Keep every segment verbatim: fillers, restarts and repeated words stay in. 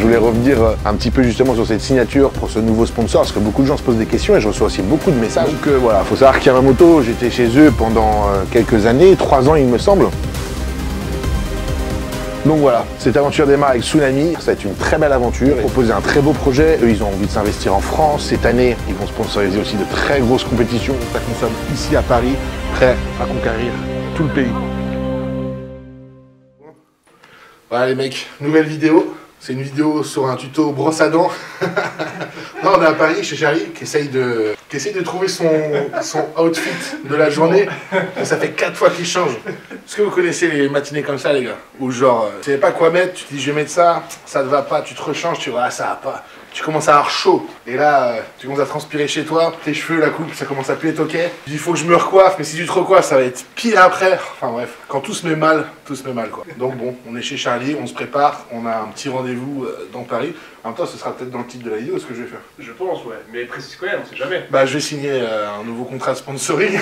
Je voulais revenir un petit peu justement sur cette signature pour ce nouveau sponsor, parce que beaucoup de gens se posent des questions et je reçois aussi beaucoup de messages. Donc euh, voilà, il faut savoir qu'Yamamoto, j'étais chez eux pendant euh, quelques années, trois ans il me semble. Donc voilà, cette aventure démarre avec Tsunami, ça va être une très belle aventure, ils proposent un très beau projet, eux ils ont envie de s'investir en France, cette année ils vont sponsoriser aussi de très grosses compétitions, ça consomme ici à Paris, prêt à conquérir tout le pays. Voilà les mecs, nouvelle vidéo, c'est une vidéo sur un tuto brosse à dents. Là on est à Paris chez Charlie qui essaye de, qui essaye de trouver son, son outfit de la journée. Ça fait quatre fois qu'il change. Est-ce que vous connaissez les matinées comme ça les gars? Où genre, tu savais pas quoi mettre, tu te dis je vais mettre ça, ça te va pas, tu te rechanges, tu vois ah, ça va pas. Tu commences à avoir chaud, et là tu commences à transpirer chez toi, tes cheveux, la coupe, ça commence à puer ton quai. Tu dis faut que je me recoiffe, mais si tu te recoiffes ça va être pire après. Enfin bref, quand tout se met mal, tout se met mal quoi. Donc bon, on est chez Charlie, on se prépare, on a un petit rendez-vous dans Paris. En même temps ce sera peut-être dans le titre de la vidéo ce que je vais faire. Je pense ouais, mais précise quoi, on sait jamais. Bah je vais signer euh, un nouveau contrat de sponsoring.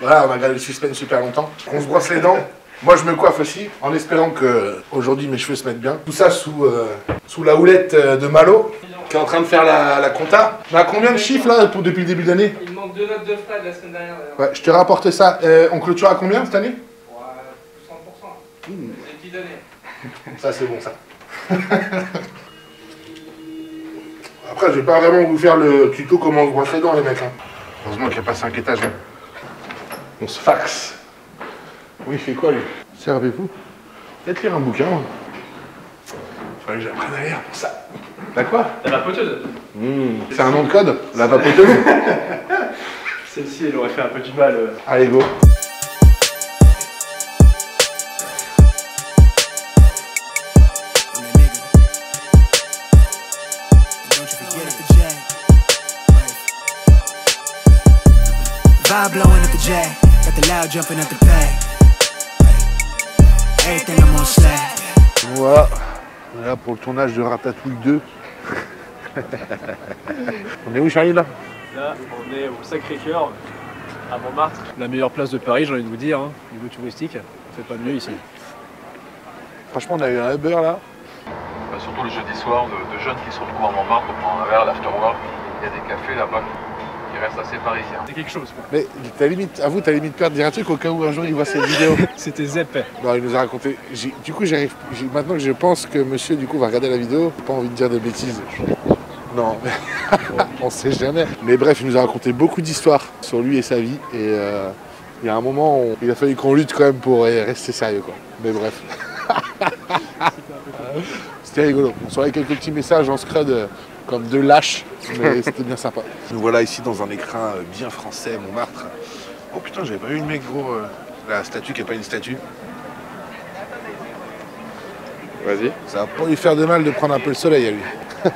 Voilà, on a gardé le suspense super longtemps. On se brosse les dents. Moi je me coiffe aussi, en espérant qu'aujourd'hui mes cheveux se mettent bien. Tout ça sous, euh, sous la houlette de Malo, qui est en train de faire la, la compta. On a combien de chiffres là pour, depuis le début de l'année? Il manque deux notes de frais de la semaine dernière. Ouais, je te rapporte ça. Euh, on clôture à combien cette année? Ouais, cent pour cent. Mmh. C'est une petite année. Ça c'est bon ça. Après je vais pas vraiment vous faire le tuto comment se brosser les dents les mecs. Hein. Heureusement qu'il y a pas cinq étages. Hein. On se faxe. Oui, il fait quoi lui? Servez-vous. Peut-être lire un bouquin. Il faudrait que j'apprenne à lire pour ça. La quoi? La vapoteuse. Mmh. C'est un nom de code? La vapoteuse. Celle-ci, elle aurait fait un peu du mal. Euh... Allez, go. Vibe blowing at the jack, got the loud jumping at the back. Voilà, on est là pour le tournage de Ratatouille deux. On est où Charlie là? Là, on est au Sacré-Cœur, à Montmartre. La meilleure place de Paris, j'ai envie de vous dire, hein, niveau touristique, on fait pas mieux ici. Franchement, on a eu un Uber là. Bah, surtout le jeudi soir, de, de jeunes qui se retrouvent à Montmartre pour prendre un verre, l'afterwork. Il y a des cafés là-bas qui restent assez parisien. C'est quelque chose quoi. Mais t'as limite, à vous t'as limite peur de dire un truc au cas où un jour il voit cette vidéo. C'était zépé. Non, il nous a raconté. Du coup j'arrive. Maintenant que je pense que monsieur du coup va regarder la vidéo, pas envie de dire de bêtises. Non, mais... on sait jamais. Mais bref, il nous a raconté beaucoup d'histoires sur lui et sa vie. Et euh, il y a un moment où il a fallu qu'on lutte quand même pour rester sérieux quoi. Mais bref. C'était rigolo. On saurait quelques petits messages en scred. Comme deux lâches, mais c'était bien sympa. Nous voilà ici dans un écrin bien français, Montmartre. Oh putain, j'avais pas vu une mec gros. Euh, la statue qui est pas une statue. Vas-y. Ça va pas lui faire de mal de prendre un peu le soleil à lui.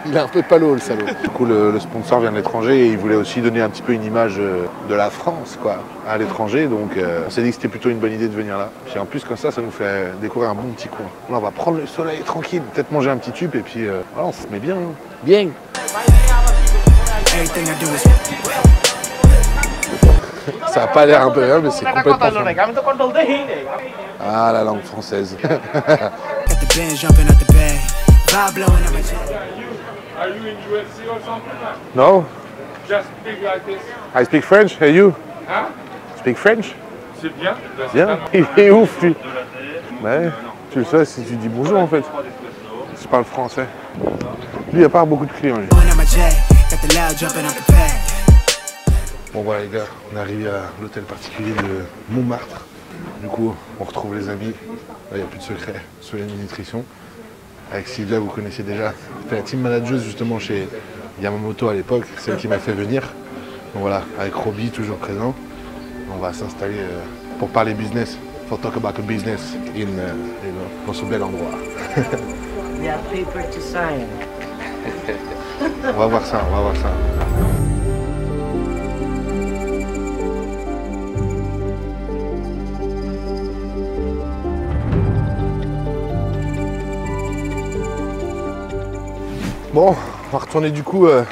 Il est un peu palo le salaud. Du coup, le, le sponsor vient de l'étranger et il voulait aussi donner un petit peu une image de la France, quoi, à l'étranger. Donc, euh, on s'est dit que c'était plutôt une bonne idée de venir là. Puis en plus, comme ça, ça nous fait découvrir un bon petit coin. Là, on va prendre le soleil tranquille, peut-être manger un petit tube et puis euh, voilà, on se met bien. Hein. Bien. Ça n'a pas l'air un peu, hein, mais c'est complètement fou. Ah, la langue française. No. Just speak like this. I speak French. And you? Hein? Speak French? C'est bien. Bien. Il est ouf, lui. Ouais. Tu le sais si tu dis bonjour en fait. Je parle français. Lui, il a pas beaucoup de clients, lui. Bon, voilà, les gars, on est arrivé à l'hôtel particulier de Montmartre. Du coup, on retrouve les amis. Là, il n'y a plus de secret. Tsunami Nutrition. Avec Sylvia, vous connaissez déjà. C'était la team manager, justement, chez Yamamoto à l'époque. Celle qui m'a fait venir. Donc voilà, avec Roby, toujours présent. On va s'installer pour parler business. For talk about a business in, dans ce bel endroit. Il y a un paper to sign. On va voir ça, on va voir ça. Bon, on va retourner du coup euh,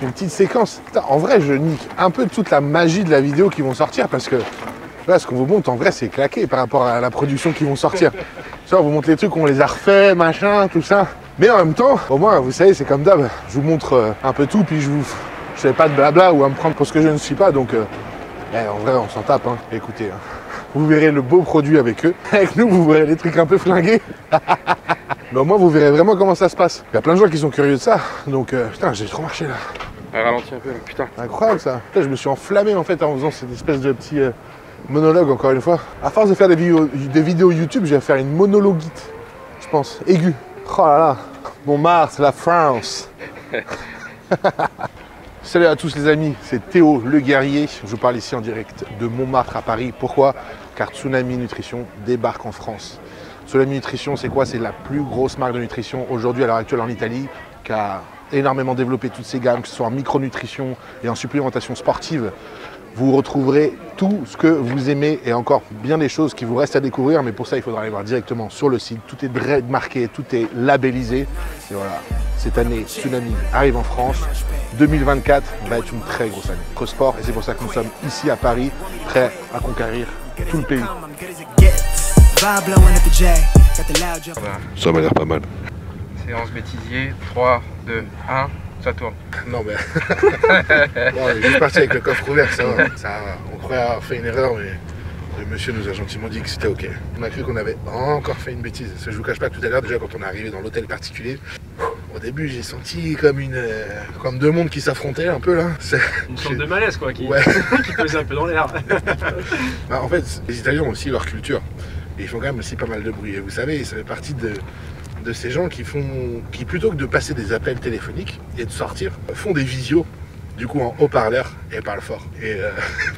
une petite séquence. Putain, en vrai, je nique un peu toute la magie de la vidéo qui vont sortir parce que là, ce qu'on vous montre, en vrai, c'est claqué par rapport à la production qui vont sortir. Ça, on vous montre les trucs, on les a refaits, machin, tout ça. Mais en même temps, au moins, vous savez, c'est comme d'hab, je vous montre un peu tout, puis je vous je fais pas de blabla ou à me prendre pour ce que je ne suis pas, donc euh, eh, en vrai, on s'en tape, hein. Écoutez, hein, vous verrez le beau produit avec eux. Avec nous, vous verrez les trucs un peu flingués. Mais au moins, vous verrez vraiment comment ça se passe. Il y a plein de gens qui sont curieux de ça, donc euh, putain, j'ai trop marché là. Elle ralentit un peu, mais putain. Incroyable ça. Putain, je me suis enflammé en fait en faisant cette espèce de petit euh, monologue, encore une fois. À force de faire des vidéos, des vidéos YouTube, je vais faire une monologuite, je pense, aiguë. Oh là là, Montmartre, la France. Salut à tous les amis, c'est Théo Le Guerrier. Je vous parle ici en direct de Montmartre à Paris. Pourquoi? Car Tsunami Nutrition débarque en France. Tsunami Nutrition, c'est quoi? C'est la plus grosse marque de nutrition aujourd'hui à l'heure actuelle en Italie, qui a énormément développé toutes ses gammes, que ce soit en micronutrition et en supplémentation sportive. Vous retrouverez tout ce que vous aimez et encore bien des choses qui vous restent à découvrir. Mais pour ça, il faudra aller voir directement sur le site. Tout est marqué, tout est labellisé. Et voilà, cette année, Tsunami arrive en France. deux mille vingt-quatre va être une très grosse année. Sport, et c'est pour ça que nous sommes ici à Paris, prêts à conquérir tout le pays. Ça m'a l'air pas mal. Séance bêtisier, trois, deux, un, ça tourne. Non mais... bon, on est juste parti avec le coffre ouvert, ça va. Ça, on croyait avoir fait une erreur, mais le monsieur nous a gentiment dit que c'était ok. On a cru qu'on avait encore fait une bêtise. Je vous cache pas, tout à l'heure, déjà, quand on est arrivé dans l'hôtel particulier, au début, j'ai senti comme une, euh, comme deux mondes qui s'affrontaient un peu là. Une sorte de malaise quoi, qui, ouais. qui pesait un peu dans l'air. Bah, en fait, les Italiens ont aussi leur culture. Et ils font quand même aussi pas mal de bruit. Et vous savez, ça fait partie de... de ces gens qui font, qui plutôt que de passer des appels téléphoniques et de sortir, font des visios, du coup en haut-parleur et parlent fort. Et euh,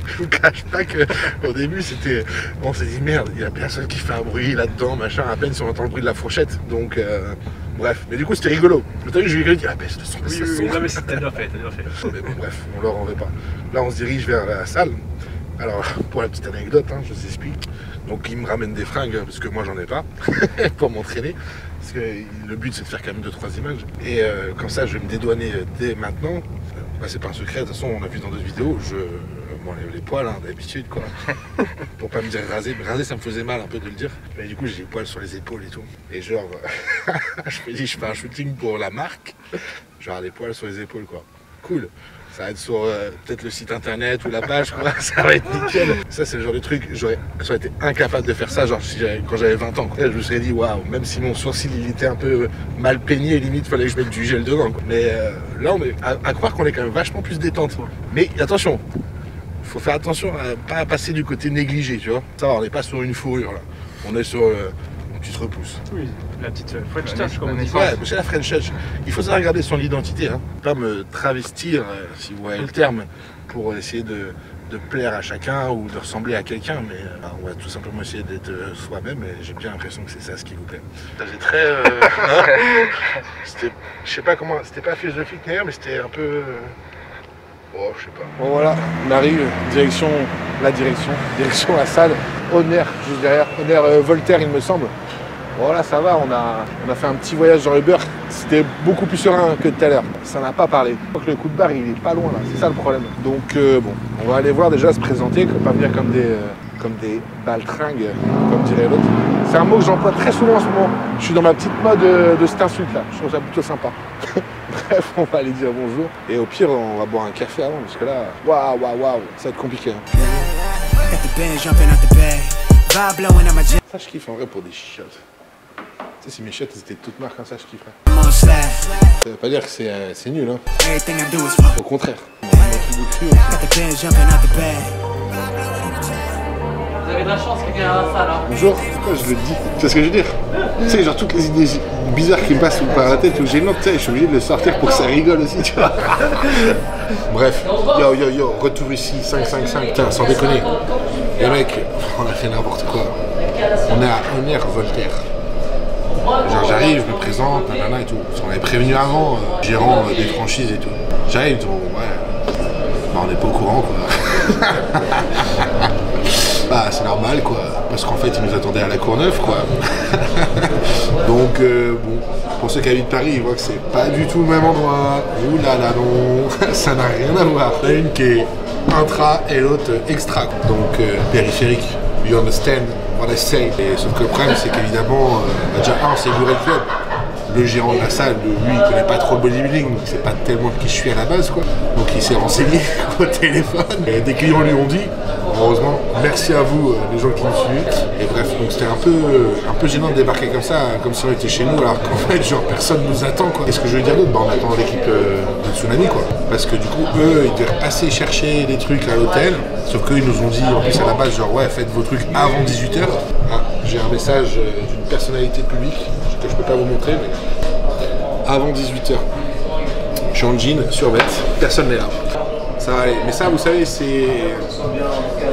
je vous cache pas qu'au début c'était, on s'est dit merde, il y a personne qui fait un bruit là-dedans, machin, à peine si on entend le bruit de la fourchette, donc euh, bref. Mais du coup c'était rigolo. Tout à l'heure je lui ai dit, ah ben c'est oui, oui, oui, non mais c'était bien fait, bien fait. Mais bon bref, on leur en veut pas. Là on se dirige vers la salle. Alors, pour la petite anecdote, hein, je vous explique. Donc, il me ramène des fringues, parce que moi, j'en ai pas, pour m'entraîner. Parce que le but, c'est de faire quand même deux trois images. Et euh, comme ça, je vais me dédouaner dès maintenant. Bah, c'est pas un secret, de toute façon, on a vu dans d'autres vidéos, je m'enlève les poils, hein, d'habitude, quoi. Pour pas me dire raser. Mais raser, ça me faisait mal un peu de le dire. Mais du coup, j'ai les poils sur les épaules et tout. Et genre, je me dis, je fais un shooting pour la marque. Genre, les poils sur les épaules, quoi. Cool. Ça va être sur euh, peut-être le site internet ou la page, quoi. Ça va être nickel. Ça, c'est le genre de truc, j'aurais été incapable de faire ça, genre si quand j'avais vingt ans. Quoi. Là, je me serais dit, waouh, même si mon sourcil il était un peu mal peigné, limite, fallait que je mette du gel dedans. Quoi. Mais euh, là, on est à, à croire qu'on est quand même vachement plus détente. Mais attention, faut faire attention à pas passer du côté négligé, tu vois. Ça, on n'est pas sur une fourrure, là. On est sur. Euh, Tu te repousses. Oui, la petite French touch, comme on dit. Ouais, c'est la French touch. Il faut savoir garder son identité, hein. Pas me travestir, euh, si vous voyez le terme, pour essayer de, de plaire à chacun ou de ressembler à quelqu'un. Mais euh, on va tout simplement essayer d'être euh, soi-même. Et j'ai bien l'impression que c'est ça ce qui vous plaît. C'était très. Euh, hein, je sais pas comment. C'était pas philosophique d'ailleurs, mais c'était un peu. Euh, oh, je sais pas. Bon voilà, on arrive. Direction la direction, direction la salle. Honor, juste derrière. Honor euh, Voltaire, il me semble. Voilà, ça va, on a, on a fait un petit voyage dans le beurre. C'était beaucoup plus serein que tout à l'heure. Ça n'a pas parlé. Je crois que le coup de barre, il est pas loin là, c'est ça le problème. Donc euh, bon, on va aller voir déjà se présenter, pas venir comme des, euh, comme des baltringues, comme dirait l'autre. C'est un mot que j'emploie très souvent en ce moment. Je suis dans ma petite mode euh, de cette insulte là. Je trouve ça plutôt sympa. Bref, on va aller dire bonjour. Et au pire, on va boire un café avant, parce que là, waouh, waouh, waouh, ça va être compliqué. Hein. Ça, je kiffe en vrai pour des chiottes. Tu sais, si mes chiottes étaient toutes marques, hein, ça je kifferais. Ça veut pas dire que c'est euh, nul, hein. Au contraire. Vous avez de la chance qu'il y ait un salle, hein. Bonjour, pourquoi je le dis? Tu sais ce que je veux dire? Tu sais, genre toutes les idées bizarres qui me passent par la tête ou gênantes, tu sais, je suis obligé de le sortir pour que ça rigole aussi, tu vois. Bref, yo yo yo, retour ici, cinq cinq cinq, putain, sans déconner. Les mecs, on a fait n'importe quoi. On est à Honor Voltaire. Genre j'arrive, je me présente, nanana et tout. Parce qu'on avait prévenu avant, euh, gérant euh, des franchises et tout. J'arrive, tout, ouais. Bah, on n'est pas au courant quoi. Bah c'est normal quoi, parce qu'en fait ils nous attendaient à la Courneuve quoi. Donc euh, bon, pour ceux qui habitent Paris, ils voient que c'est pas du tout le même endroit. Ouh là là non, ça n'a rien à voir. Il y en a une qui est intra et l'autre extra. Donc euh, périphérique, you understand. On essaye, sauf que le problème c'est qu'évidemment, euh, déjà un c'est bourré de club, le gérant de la salle, lui, il connaît pas trop le bodybuilding, donc c'est pas tellement qui je suis à la base, quoi. Donc il s'est renseigné au téléphone. Et des clients lui ont dit, heureusement, merci à vous, les gens qui me suivent. Et bref, donc c'était un peu, un peu gênant de débarquer comme ça, comme si on était chez nous, alors qu'en fait, genre, personne nous attend, quoi. Et ce que je veux dire d'autre, bah, on attend l'équipe de Tsunami, quoi. Parce que du coup, eux, ils devaient passer chercher des trucs à l'hôtel, sauf qu'eux, ils nous ont dit, en plus, à la base, genre, ouais, faites vos trucs avant dix-huit heures. Ah, j'ai un message d'une personnalité publique que je peux pas vous montrer, mais avant dix-huit heures. Je suis en jean, sur vêt, personne n'est là. Ça va aller. Mais ça, vous savez, c'est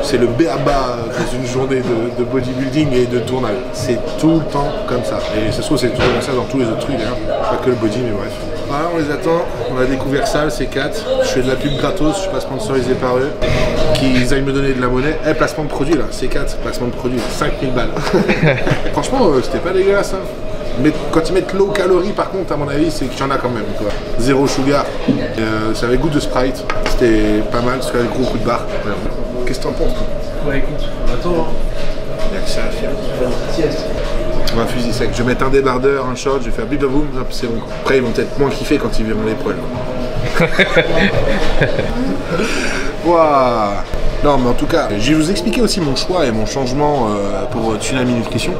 c'est le b a ba dans une journée de, de bodybuilding et de tournage. C'est tout le temps comme ça. Et ça se trouve, c'est tout comme ça dans tous les autres trucs, hein. Pas que le body, mais bref. Voilà, on les attend. On a découvert ça, le C quatre. Je fais de la pub gratos, je suis pas sponsorisé par eux. Qu'ils aillent me donner de la monnaie. Eh, hey, placement de produit, là. C quatre, placement de produit. cinq mille balles. Franchement, euh, c'était pas dégueulasse, hein. Mais quand ils mettent low calories, par contre, à mon avis, c'est qu'il y en a quand même, quoi. Zéro sugar, euh, ça avait goût de Sprite, c'était pas mal, parce qu'il y avait gros coup de barre. Qu'est-ce que t'en penses, toi? Ouais, écoute, attends, il n'y a que ça à faire. On va fusil sec, je vais mettre un débardeur, un short, je vais faire big boom, c'est bon, quoi. Après, ils vont peut-être moins kiffer quand ils verront les poils. Waouh. Non, mais en tout cas, je vais vous expliquer aussi mon choix et mon changement euh, pour Tsunami Nutrition.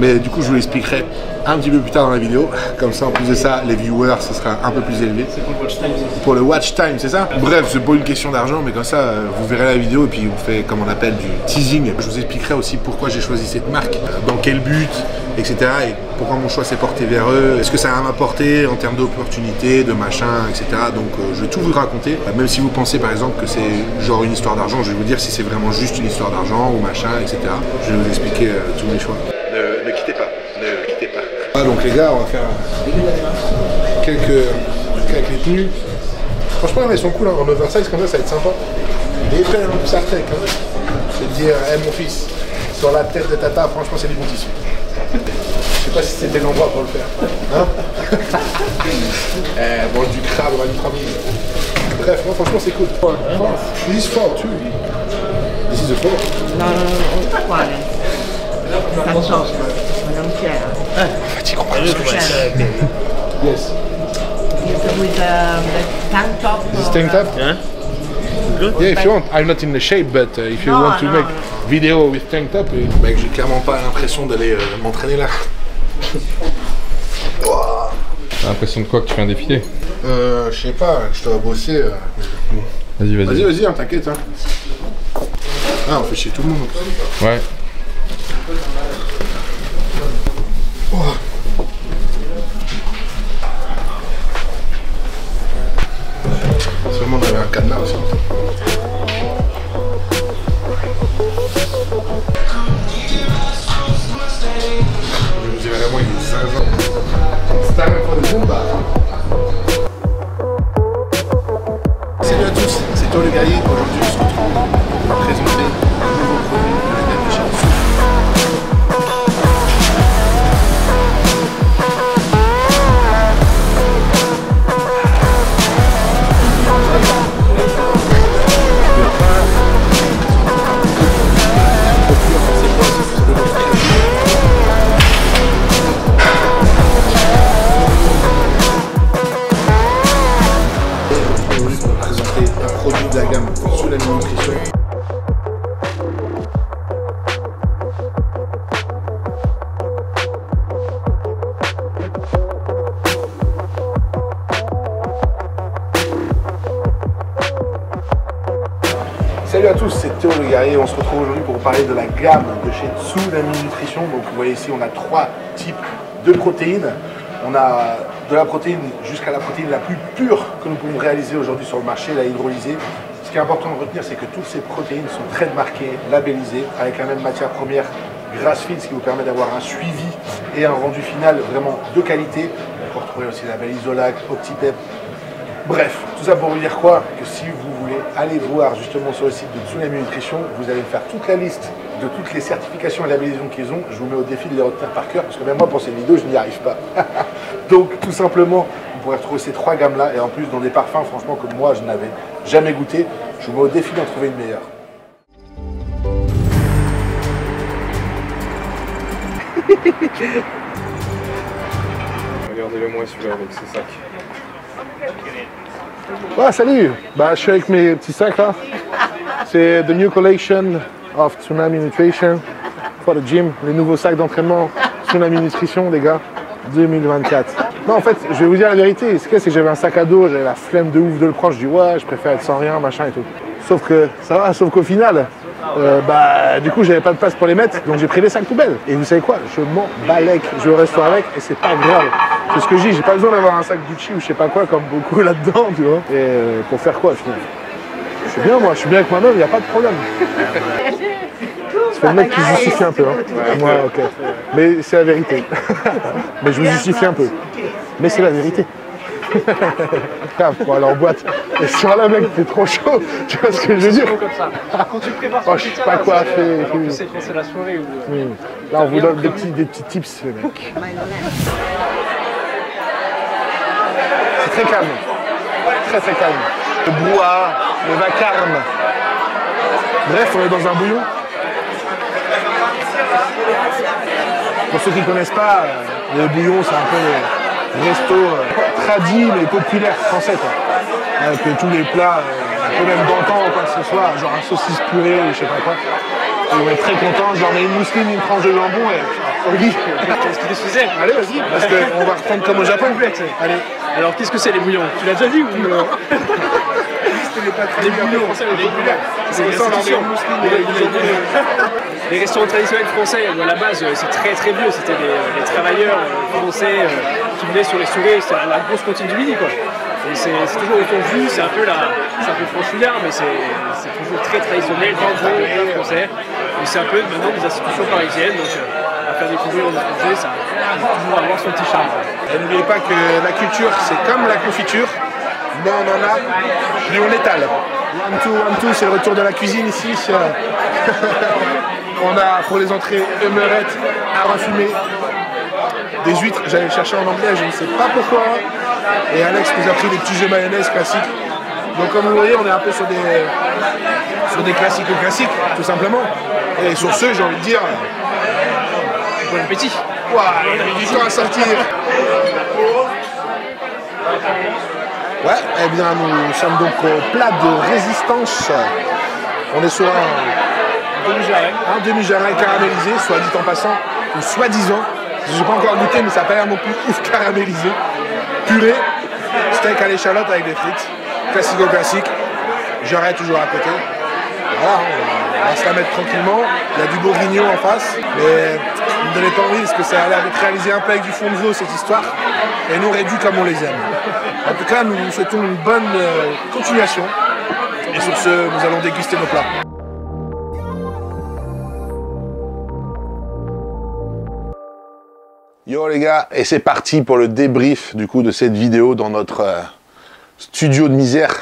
Mais du coup, je vous l'expliquerai un petit peu plus tard dans la vidéo. Comme ça, en plus de ça, les viewers, ce sera un peu plus élevé. C'est pour le watch time. Pour le watch time, c'est ça? Bref, c'est pas une question d'argent, mais comme ça, vous verrez la vidéo et puis on fait, comme on appelle, du teasing. Je vous expliquerai aussi pourquoi j'ai choisi cette marque, dans quel but, et cetera. Et pourquoi mon choix s'est porté vers eux. Est-ce que ça va m'apporter en termes d'opportunités, de machin, et cetera. Donc, euh, je vais tout vous raconter. Même si vous pensez, par exemple, que c'est genre une histoire d'argent, je vais vous dire si c'est vraiment juste une histoire d'argent ou machin, et cetera. Je vais vous expliquer euh, tous mes choix. Ne, ne quittez pas, ne quittez pas. Ah, donc les gars, on va faire quelques trucs avec les tenues. Franchement, elles sont cool, hein. En oversize comme ça, ça va être sympa. Des épais, hein, ça fait quand même. C'est de dire, hé hey, mon fils, sur la tête de tata, franchement, c'est du bon tissu. Je sais pas si c'était l'endroit pour le faire. Hein eh, mange du crabe, on va du premier. Bref, non, franchement, c'est cool. This is fort, tu. This is the fort. Non, non, non, on ne pas. Ça change. Madame Pierre. Ah, fatigué, on parle de yes. With the tank top. This tank top? Yeah. Good. Yeah, if you want, I'm not in the shape, but uh, if you no, want to no, make no. Video with tank top, et... mec, j'ai clairement pas l'impression d'aller euh, m'entraîner là. T'as l'impression de quoi que tu fais un défilé? Euh, je sais pas, que je dois bosser. Euh... Vas-y, vas-y. Vas-y, vas-y, hein, t'inquiète. Hein. Ah, on fait chier tout le monde. Ouais. Oh. Seulement on avait un cadenas aussi. Je me dis vraiment il est cinq ans. C'est un peu de combat. Salut à tous, c'est Théo Le Guerrier. Aujourd'hui on se retrouve pour présenter un nouveau produit de la gamme de Charlie. Salut à tous, c'est Théo Le Guerrier et on se retrouve aujourd'hui pour vous parler de la gamme de chez Tsunami Nutrition. Donc vous voyez ici, on a trois types de protéines. On a de la protéine jusqu'à la protéine la plus pure que nous pouvons réaliser aujourd'hui sur le marché, la hydrolysée. Ce qui est important de retenir, c'est que toutes ces protéines sont très marquées, labellisées, avec la même matière première grass-fed, ce qui vous permet d'avoir un suivi et un rendu final vraiment de qualité. Vous retrouverez aussi la label Isolac, Optipep. Bref, tout ça pour vous dire quoi? Que si vous voulez aller voir justement sur le site de Tsunami Nutrition, vous allez faire toute la liste de toutes les certifications et labellisations qu'ils ont. Je vous mets au défi de les retenir par cœur, parce que même moi pour cette vidéo, je n'y arrive pas. Donc tout simplement, vous pourrez retrouver ces trois gammes-là, et en plus dans des parfums, franchement, que moi je n'avais jamais goûté. Je vous mets au défi d'en trouver une meilleure. Regardez-le moi celui-là avec ses sacs. Ah, salut! Bah, je suis avec mes petits sacs là. C'est The New Collection of Tsunami Nutrition for the Gym. Les nouveaux sacs d'entraînement Tsunami Nutrition, les gars, deux mille vingt-quatre. Non, en fait, je vais vous dire la vérité. Ce qu'il y a, c'est que j'avais un sac à dos, j'avais la flemme de ouf de le prendre. Je dis, ouais, je préfère être sans rien, machin et tout. Sauf que ça va, sauf qu'au final, euh, bah, du coup, j'avais pas de place pour les mettre, donc j'ai pris les sacs poubelles. Et vous savez quoi? Je m'en balèque, je reste avec et c'est pas grave. C'est ce que je dis, j'ai pas besoin d'avoir un sac Gucci ou je sais pas quoi, comme beaucoup là-dedans, tu vois. Et euh, pour faire quoi, finalement? Je suis bien, moi, je suis bien avec moi-même, y a pas de problème. C'est le mec qui se justifie un peu, hein. Ouais, ouais, ok. Mais c'est la vérité. Mais je vous justifie un peu. Mais c'est la vérité. Pour aller en boîte. Et sur la mec, t'es trop chaud. Tu vois ce que je veux dire? Quand tu prépares son oh, je sais pas quoi faire. C'est la soirée où... Mmh. Là, on vous donne des petits, des petits tips, les mecs. C'est très calme. Très, très calme. Le brouhaha, le vacarme. Bref, on est dans un bouillon. Pour ceux qui ne connaissent pas, le bouillon, c'est un peu le resto euh, tradit mais populaire français, quoi. Avec euh, tous les plats, euh, un peu même d'antan ou quoi que ce soit, genre un saucisse purée ou je sais pas quoi. Et on est très contents, genre une mousseline, une tranche de jambon et on lit. Qu'est-ce que tu faisais? Allez, vas-y, parce qu'on va reprendre comme au Japon. Allez. Alors, qu'est-ce que c'est les bouillons? Tu l'as déjà dit ou non? Les pâtes les bouillons, c'est les institutions. Les restaurants traditionnels français, à la base, c'est très très vieux. C'était les, les travailleurs français qui venaient sur les soirées. C'était la, la grosse cantine du midi, quoi. Et c'est toujours autant vu, c'est un peu la, c'est un peu franchouillard, mais c'est toujours très traditionnel, dans le gros français. Et c'est un peu maintenant des institutions parisiennes. Donc, à faire des couverts en étranger, ça va toujours avoir son petit charme. N'oubliez pas que la culture, c'est comme la confiture. Non, on en a, puis on étale. One, two, one, two, c'est le retour de la cuisine ici. On a pour les entrées humeurettes, à refumer, des huîtres, j'allais le chercher en anglais, je ne sais pas pourquoi. Et Alex nous a pris des petits jeux mayonnaise classiques. Donc comme vous voyez, on est un peu sur des, sur des classiques ou classiques, tout simplement. Et sur ce, j'ai envie de dire, bon appétit. Waouh, on a mis du temps à sortir. Ouais, eh bien nous sommes donc au plat de résistance. On est sur un demi-jarret, un demi-jarret caramélisé, soit dit en passant, ou soit disant. Je n'ai pas encore goûté, mais ça n'a pas l'air non plus ouf caramélisé. Purée, steak à l'échalote avec des frites, classico-classique, jarret toujours à côté. Voilà, on va se la mettre tranquillement. Il y a du bourguignon en face, mais ne me donnez pas envie parce que ça a l'air d'être réalisé un peu avec du fond de veau cette histoire. Et nous réduit comme on les aime. En tout cas, nous vous souhaitons une bonne euh, continuation. Et sur ce, nous allons déguster nos plats. Yo les gars, et c'est parti pour le débrief du coup de cette vidéo dans notre euh, studio de misère.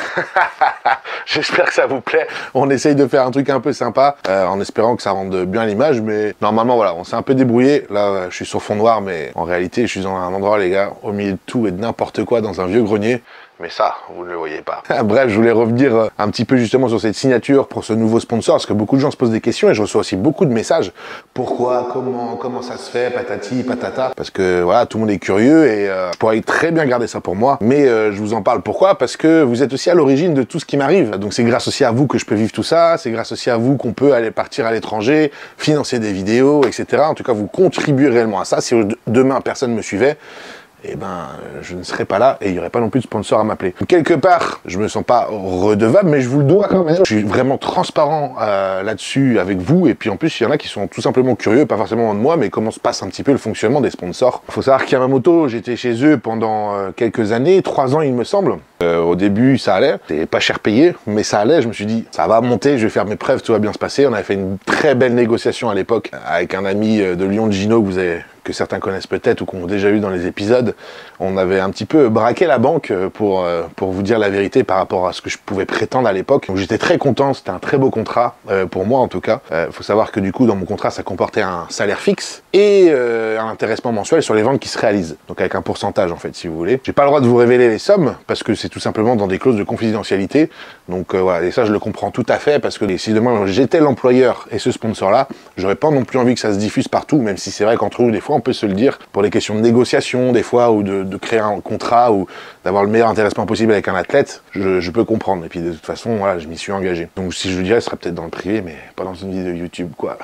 J'espère que ça vous plaît. On essaye de faire un truc un peu sympa, euh, en espérant que ça rende bien l'image, mais normalement, voilà, on s'est un peu débrouillé. Là, je suis sur fond noir, mais en réalité, je suis dans un endroit, les gars, au milieu de tout et de n'importe quoi, dans un vieux grenier. Mais ça, vous ne le voyez pas. Bref, je voulais revenir un petit peu justement sur cette signature pour ce nouveau sponsor, parce que beaucoup de gens se posent des questions et je reçois aussi beaucoup de messages. Pourquoi, comment, comment ça se fait, patati, patata. Parce que voilà, tout le monde est curieux et euh, je pourrais très bien garder ça pour moi. Mais euh, je vous en parle pourquoi? Parce que vous êtes aussi à l'origine de tout ce qui m'arrive. Donc c'est grâce aussi à vous que je peux vivre tout ça. C'est grâce aussi à vous qu'on peut aller partir à l'étranger, financer des vidéos, et cetera. En tout cas, vous contribuez réellement à ça. Si demain, personne ne me suivait, eh ben, je ne serais pas là et il n'y aurait pas non plus de sponsor à m'appeler. Quelque part, je me sens pas redevable, mais je vous le dois quand même. Je suis vraiment transparent euh, là-dessus avec vous. Et puis en plus, il y en a qui sont tout simplement curieux, pas forcément de moi, mais comment se passe un petit peu le fonctionnement des sponsors. Il faut savoir qu'Yamamoto, j'étais chez eux pendant euh, quelques années, trois ans il me semble. Euh, au début, ça allait. C'était pas cher payé, mais ça allait. Je me suis dit, ça va monter, je vais faire mes preuves, tout va bien se passer. On avait fait une très belle négociation à l'époque avec un ami de Lyon, de Gino, que vous avez... que certains connaissent peut-être ou qu'on a déjà eu dans les épisodes. On avait un petit peu braqué la banque pour, euh, pour vous dire la vérité par rapport à ce que je pouvais prétendre à l'époque. Donc j'étais très content, c'était un très beau contrat, euh, pour moi en tout cas. Il euh, faut savoir que du coup dans mon contrat ça comportait un salaire fixe et euh, un intéressement mensuel sur les ventes qui se réalisent. Donc avec un pourcentage en fait si vous voulez. J'ai pas le droit de vous révéler les sommes parce que c'est tout simplement dans des clauses de confidentialité. Donc euh, voilà, et ça je le comprends tout à fait parce que si demain j'étais l'employeur et ce sponsor là, j'aurais pas non plus envie que ça se diffuse partout, même si c'est vrai qu'entre nous des fois on peut se le dire, pour des questions de négociation des fois, ou de, de créer un contrat, ou d'avoir le meilleur intéressement possible avec un athlète, je, je peux comprendre. Et puis de toute façon, voilà, je m'y suis engagé. Donc si je le dirais, ce serait peut-être dans le privé, mais pas dans une vidéo YouTube, quoi.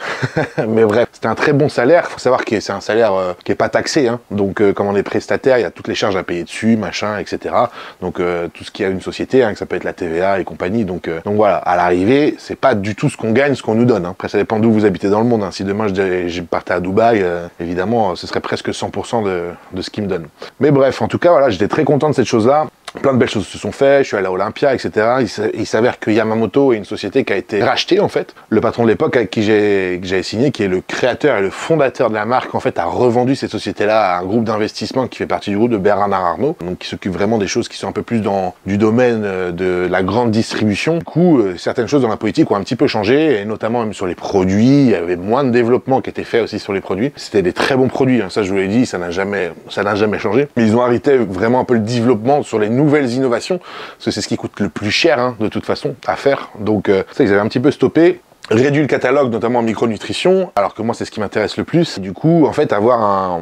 Mais bref, c'était un très bon salaire. Faut savoir que c'est un salaire euh, qui est pas taxé, hein. Donc euh, comme on est prestataire, il y a toutes les charges à payer dessus, machin, et cetera. Donc euh, tout ce qu'il y a une société, hein, que ça peut être la T V A et compagnie. Donc, euh, donc voilà, à l'arrivée, c'est pas du tout ce qu'on gagne, ce qu'on nous donne, hein. Après, ça dépend d'où vous habitez dans le monde, hein. Si demain je, je partais à Dubaï, euh, évidemment, ce serait presque cent pour cent de, de ce qu'il me donne. Mais bref, en tout cas, voilà, j'étais très content de cette chose-là. Plein de belles choses se sont faites, je suis allé à Olympia, et cetera. Il s'avère que Yamamoto est une société qui a été rachetée, en fait. Le patron de l'époque avec qui j'avais signé, qui est le créateur et le fondateur de la marque, en fait, a revendu cette société-là à un groupe d'investissement qui fait partie du groupe de Bernard Arnault, donc qui s'occupe vraiment des choses qui sont un peu plus dans du domaine de la grande distribution. Du coup, certaines choses dans la politique ont un petit peu changé, et notamment même sur les produits, il y avait moins de développement qui était fait aussi sur les produits. C'était des très bons produits, hein. Ça je vous l'ai dit, ça n'a jamais, ça n'a jamais changé. Mais ils ont arrêté vraiment un peu le développement sur les nouveaux nouvelles innovations, parce que c'est ce qui coûte le plus cher, hein, de toute façon, à faire. Donc euh, ça, ils avaient un petit peu stoppé, réduit le catalogue, notamment en micronutrition, alors que moi, c'est ce qui m'intéresse le plus. Du coup, en fait, avoir un,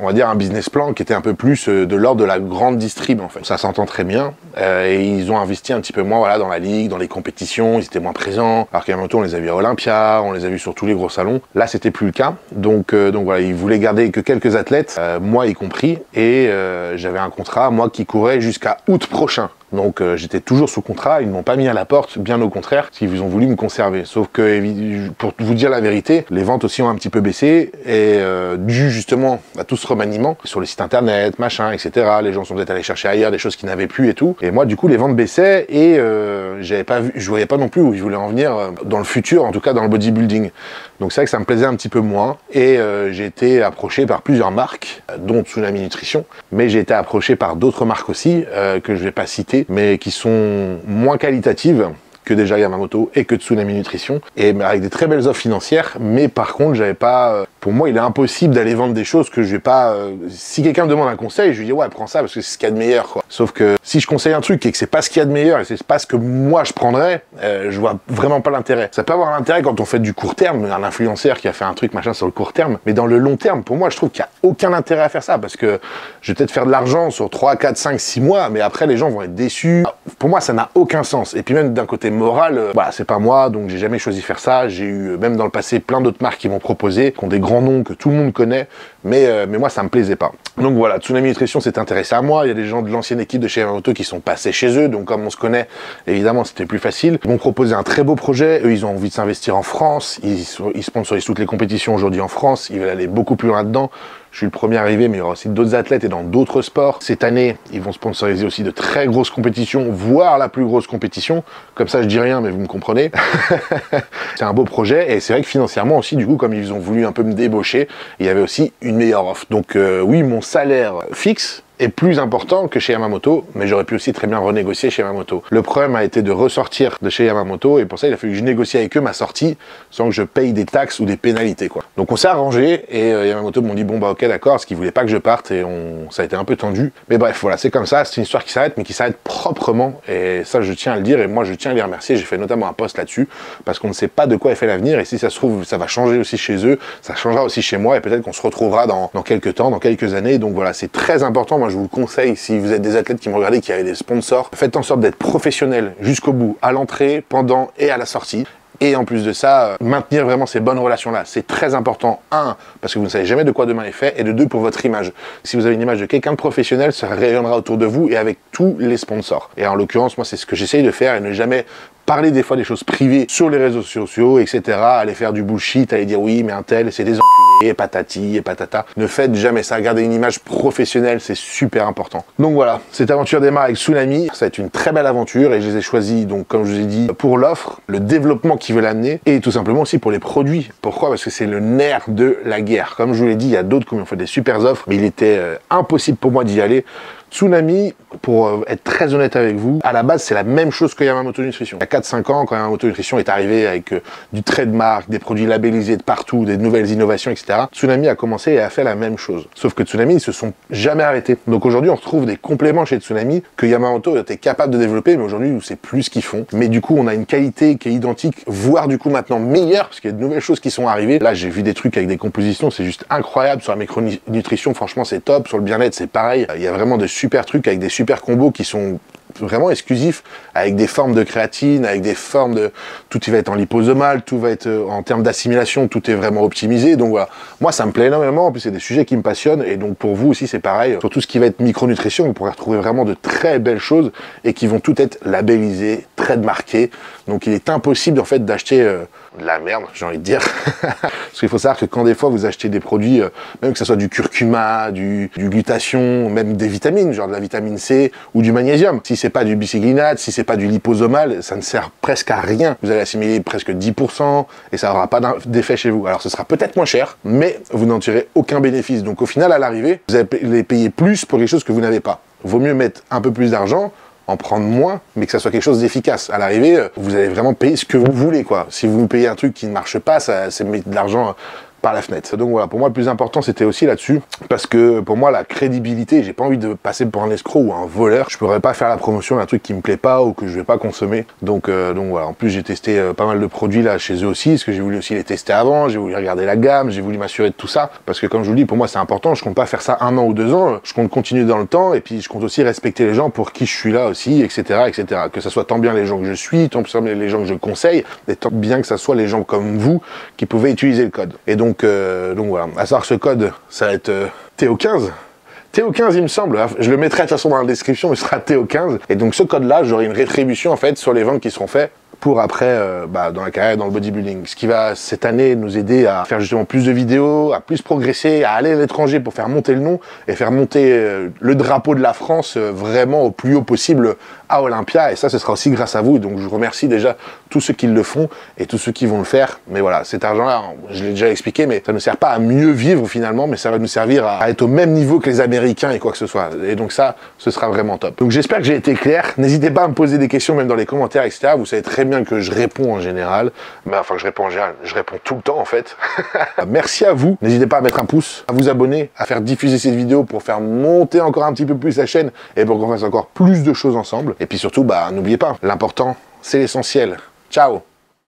on va dire, un business plan qui était un peu plus de l'ordre de la grande distrib, en fait. Ça s'entend très bien, euh, et ils ont investi un petit peu moins, voilà, dans la ligue, dans les compétitions, ils étaient moins présents, alors qu'à un moment on les a vus à Olympia, on les a vus sur tous les gros salons. Là, c'était plus le cas, donc, euh, donc voilà, ils voulaient garder que quelques athlètes, euh, moi y compris, et euh, j'avais un contrat, moi, qui courait jusqu'à août prochain. Donc euh, j'étais toujours sous contrat, ils ne m'ont pas mis à la porte, bien au contraire, parce qu'ils ont voulu me conserver. Sauf que, pour vous dire la vérité, les ventes aussi ont un petit peu baissé, et euh, dû justement à tout ce remaniement, sur les sites internet, machin, et cetera. Les gens sont peut-être allés chercher ailleurs des choses qu'ils n'avaient plus et tout. Et moi, du coup, les ventes baissaient, et euh, j'avais pas vu, je voyais pas non plus où je voulais en venir, euh, dans le futur, en tout cas dans le bodybuilding. Donc c'est vrai que ça me plaisait un petit peu moins, et euh, j'ai été approché par plusieurs marques, dont Tsunami Nutrition, mais j'ai été approché par d'autres marques aussi, euh, que je vais pas citer, mais qui sont moins qualitatives que déjà Yamamoto et que Tsunami Nutrition, et avec des très belles offres financières. Mais par contre, j'avais pas, pour moi il est impossible d'aller vendre des choses que je vais pas, si quelqu'un me demande un conseil, je lui dis ouais, prends ça parce que c'est ce qu'il y a de meilleur, quoi. Sauf que si je conseille un truc et que c'est pas ce qu'il y a de meilleur, et c'est pas ce que moi je prendrais, euh, je vois vraiment pas l'intérêt. Ça peut avoir un intérêt quand on fait du court terme, un influenceur qui a fait un truc machin sur le court terme, mais dans le long terme, pour moi, je trouve qu'il n'y a aucun intérêt à faire ça, parce que je vais peut-être faire de l'argent sur trois, quatre, cinq, six mois, mais après les gens vont être déçus. Pour moi, ça n'a aucun sens. Et puis même d'un côté moral, euh, voilà, c'est pas moi, donc j'ai jamais choisi faire ça. J'ai eu, même dans le passé, plein d'autres marques qui m'ont proposé, qui ont des grands noms que tout le monde connaît, mais, euh, mais moi, ça me plaisait pas. Donc voilà, Tsunami Nutrition s'est intéressé à moi. Il y a des gens de l'ancienne équipe de chez Yamamoto qui sont passés chez eux, donc comme on se connaît, évidemment, c'était plus facile. Ils m'ont proposé un très beau projet. Eux, ils ont envie de s'investir en France. Ils, ils sponsorisent toutes les compétitions aujourd'hui en France. Ils veulent aller beaucoup plus loin là-dedans. Je suis le premier arrivé, mais il y aura aussi d'autres athlètes et dans d'autres sports. Cette année, ils vont sponsoriser aussi de très grosses compétitions, voire la plus grosse compétition. Comme ça, je dis rien, mais vous me comprenez. C'est un beau projet, et c'est vrai que financièrement aussi, du coup, comme ils ont voulu un peu me débaucher, il y avait aussi une meilleure offre. Donc euh, oui, mon salaire fixe est plus important que chez Yamamoto, mais j'aurais pu aussi très bien renégocier chez Yamamoto. Le problème a été de ressortir de chez Yamamoto, et pour ça il a fallu que je négocie avec eux ma sortie sans que je paye des taxes ou des pénalités, quoi. Donc on s'est arrangé, et euh, Yamamoto m'ont dit bon bah ok, d'accord, parce qu'ils voulaient pas que je parte, et on... ça a été un peu tendu. Mais bref, voilà, c'est comme ça, c'est une histoire qui s'arrête, mais qui s'arrête proprement, et ça je tiens à le dire, et moi je tiens à les remercier. J'ai fait notamment un post là-dessus, parce qu'on ne sait pas de quoi est fait l'avenir, et si ça se trouve ça va changer aussi chez eux, ça changera aussi chez moi, et peut-être qu'on se retrouvera dans, dans quelques temps, dans quelques années. Donc voilà, c'est très important. Moi, je vous le conseille, si vous êtes des athlètes qui me regardez, qui avez des sponsors, faites en sorte d'être professionnel jusqu'au bout, à l'entrée, pendant et à la sortie. Et en plus de ça, euh, maintenir vraiment ces bonnes relations-là. C'est très important, un, parce que vous ne savez jamais de quoi demain est fait, et de deux, pour votre image. Si vous avez une image de quelqu'un de professionnel, ça rayonnera autour de vous et avec tous les sponsors. Et en l'occurrence, moi, c'est ce que j'essaye de faire, et ne jamais parler des fois des choses privées sur les réseaux sociaux, et cetera. Aller faire du bullshit, aller dire oui, mais un tel, c'est des enculés, patati et patata. Ne faites jamais ça. Gardez une image professionnelle, c'est super important. Donc voilà, cette aventure démarre avec Tsunami. Ça va être une très belle aventure, et je les ai choisis, donc comme je vous ai dit, pour l'offre, le développement qui veut l'amener, et tout simplement aussi pour les produits. Pourquoi? Parce que c'est le nerf de la guerre. Comme je vous l'ai dit, il y a d'autres qui ont fait des super offres, mais il était euh, impossible pour moi d'y aller. Tsunami, pour être très honnête avec vous, à la base c'est la même chose que Yamamoto Nutrition. Il y a quatre cinq ans, quand Yamamoto Nutrition est arrivé avec du trademark, des produits labellisés de partout, des nouvelles innovations, et cetera, Tsunami a commencé et a fait la même chose. Sauf que Tsunami, ils se sont jamais arrêtés. Donc aujourd'hui, on retrouve des compléments chez Tsunami que Yamamoto était capable de développer, mais aujourd'hui, on sait plus ce qu'ils font. Mais du coup, on a une qualité qui est identique, voire du coup maintenant meilleure, parce qu'il y a de nouvelles choses qui sont arrivées. Là, j'ai vu des trucs avec des compositions, c'est juste incroyable. Sur la micronutrition, franchement, c'est top. Sur le bien-être, c'est pareil. Il y a vraiment des super trucs avec des super combos qui sont vraiment exclusif, avec des formes de créatine, avec des formes de... Tout va être en liposomal, tout va être en termes d'assimilation, tout est vraiment optimisé. Donc voilà, moi ça me plaît énormément, en plus c'est des sujets qui me passionnent, et donc pour vous aussi c'est pareil. Sur tout ce qui va être micronutrition, vous pourrez retrouver vraiment de très belles choses, et qui vont toutes être labellisées, trademarquées. Donc il est impossible en fait d'acheter euh, de la merde, j'ai envie de dire. Parce qu'il faut savoir que quand des fois vous achetez des produits, euh, même que ce soit du curcuma, du, du glutation, même des vitamines, genre de la vitamine C ou du magnésium, si c'est pas du bicyglinate, si c'est pas du liposomal, ça ne sert presque à rien. Vous allez assimiler presque dix pour cent et ça n'aura pas d'effet chez vous. Alors ce sera peut-être moins cher, mais vous n'en tirez aucun bénéfice. Donc au final, à l'arrivée, vous allez payer plus pour les choses que vous n'avez pas. Vaut mieux mettre un peu plus d'argent, en prendre moins, mais que ça soit quelque chose d'efficace. À l'arrivée, vous allez vraiment payer ce que vous voulez, quoi. Si vous payez un truc qui ne marche pas, ça, c'est mettre de l'argent par la fenêtre. Donc voilà, pour moi le plus important c'était aussi là-dessus, parce que pour moi la crédibilité, j'ai pas envie de passer pour un escroc ou un voleur. Je pourrais pas faire la promotion d'un truc qui me plaît pas ou que je vais pas consommer. Donc euh, donc voilà, en plus j'ai testé euh, pas mal de produits là chez eux aussi, parce que j'ai voulu aussi les tester avant, j'ai voulu regarder la gamme, j'ai voulu m'assurer de tout ça, parce que comme je vous le dis, pour moi c'est important. Je compte pas faire ça un an ou deux ans, je compte continuer dans le temps, et puis je compte aussi respecter les gens pour qui je suis là aussi, etc, etc, que ça soit tant bien les gens que je suis, tant bien les gens que je conseille, et tant bien que ça soit les gens comme vous qui pouvaient utiliser le code. Et donc Donc, euh, donc voilà, à savoir ce code, ça va être euh, T H E O quinze. T H E O quinze, il me semble, je le mettrai de toute façon dans la description, il sera T H E O quinze. Et donc ce code-là, j'aurai une rétribution en fait sur les ventes qui seront faites pour après, euh, bah, dans la carrière, dans le bodybuilding. Ce qui va, cette année, nous aider à faire justement plus de vidéos, à plus progresser, à aller à l'étranger pour faire monter le nom et faire monter euh, le drapeau de la France euh, vraiment au plus haut possible à Olympia. Et ça, ce sera aussi grâce à vous. Donc, je vous remercie déjà tous ceux qui le font et tous ceux qui vont le faire. Mais voilà, cet argent-là, je l'ai déjà expliqué, mais ça ne sert pas à mieux vivre finalement, mais ça va nous servir à, à être au même niveau que les Américains et quoi que ce soit. Et donc ça, ce sera vraiment top. Donc, j'espère que j'ai été clair. N'hésitez pas à me poser des questions, même dans les commentaires, et cetera. Vous savez très bien que je réponds en général, mais enfin que je réponds en général, je réponds tout le temps en fait. Merci à vous, n'hésitez pas à mettre un pouce, à vous abonner, à faire diffuser cette vidéo pour faire monter encore un petit peu plus la chaîne et pour qu'on fasse encore plus de choses ensemble. Et puis surtout, bah n'oubliez pas, l'important c'est l'essentiel. Ciao.